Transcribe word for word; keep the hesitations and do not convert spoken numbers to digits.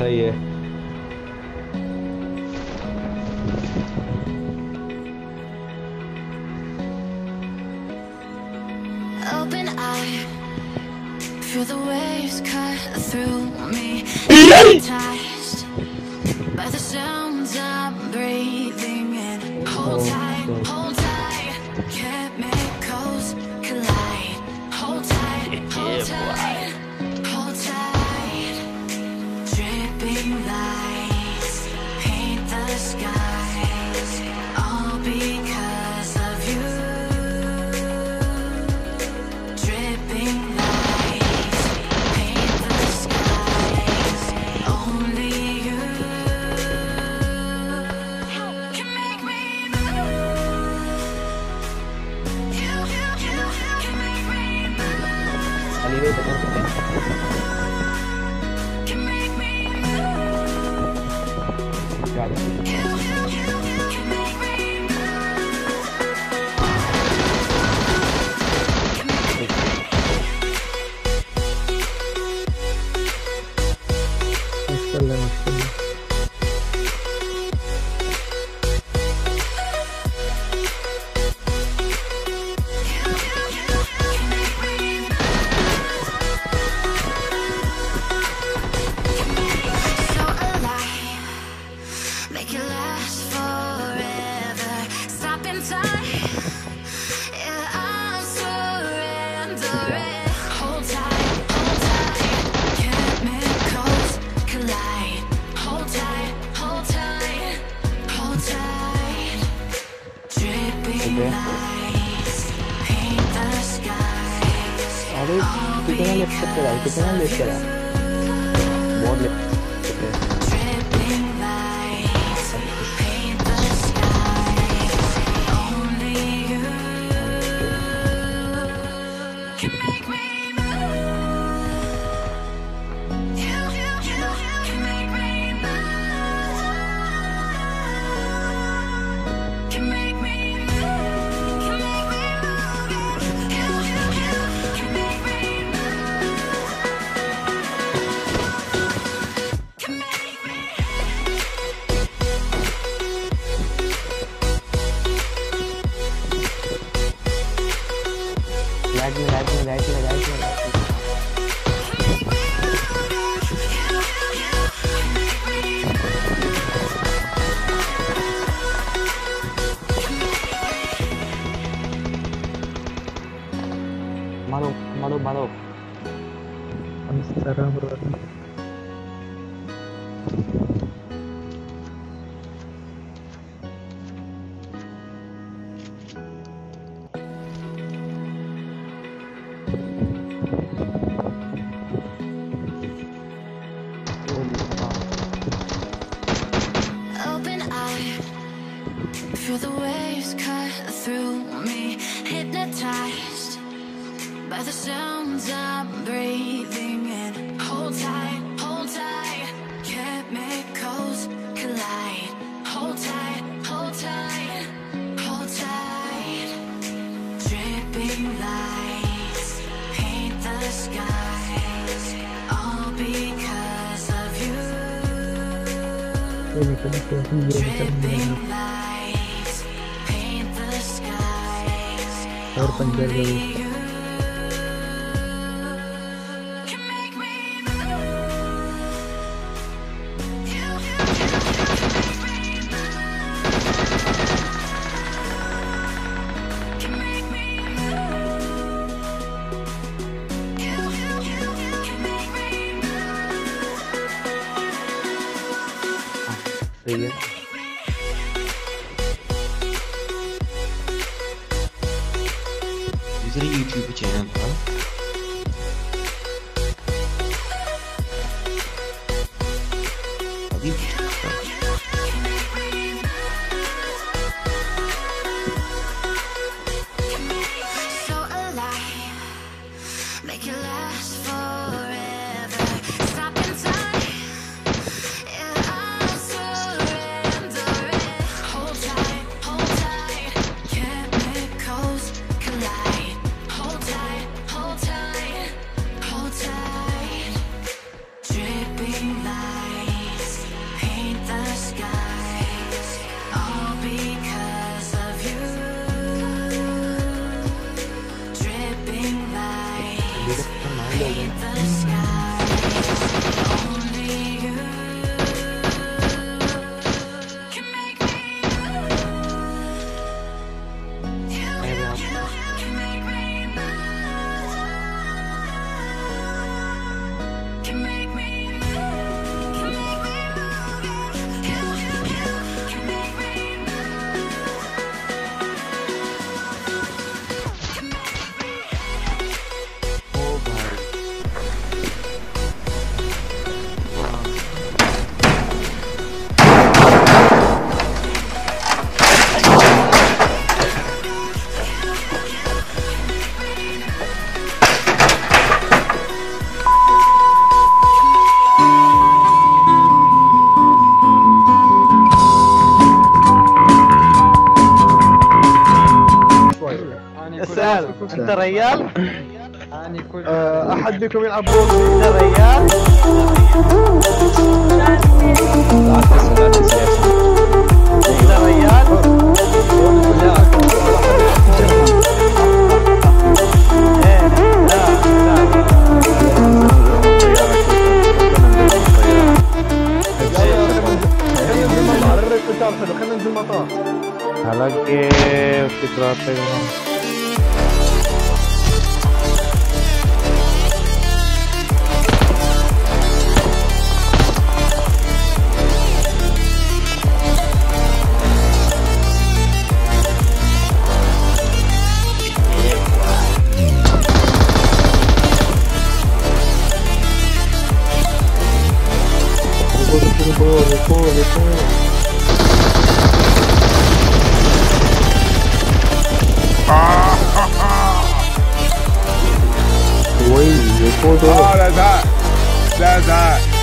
Oh yeah. Open eye, feel the waves cut through me. Hypnotized by the sounds I'm breathing in. Hold tight, hold tight, chemicals collide. Hold tight, hold tight, hold tight. Dripping lights paint the skies, all because of you. Dripping lights paint the skies, only you can make me blue. You, you, you, you can make me blue. Got it. You, you, you, you can make me blue. Make it last forever. Stop in time. Yeah, I'm surrendering. Hold tight, hold tight. Chemicals collide. Hold tight, hold tight, hold tight. Dripping lights paint the skies. All because of you. Right here, right here, right here, right here, right here. Maro, maro, maro. I'm Sarah, brother. Feel the waves cut through me, hypnotized by the sounds I'm breathing in. Hold tight, hold tight, chemicals collide. Hold tight, hold tight, hold tight. Dripping lights paint the skies, all because of you. Dripping lights. और पंजर गई सही है YouTube channel, huh? So alive, make it last forever. Stop in time, yeah, I'm surrendering. Hold tight, hold tight, chemicals collide. Hold tight, dripping light. انت ريال؟ احد بكم يلعب بوكس؟ انت ريال؟ انت ريال؟ خلينا ننزل المطار. هلا كيف فكرة حلوة. Oh, that's hot. That's hot.